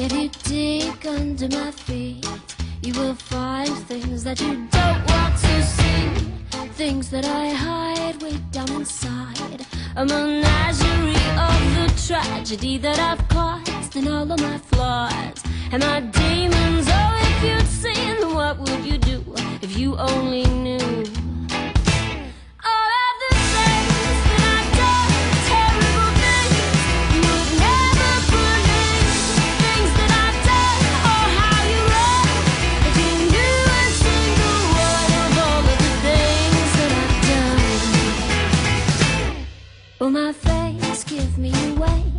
If you dig under my feet, you will find things that you don't want to see, things that I hide way down inside, a menagerie of the tragedy that I've caused, and all of my flaws and my demons. Oh, if you'd seen, what would you do if you only knew? Will my face give me away?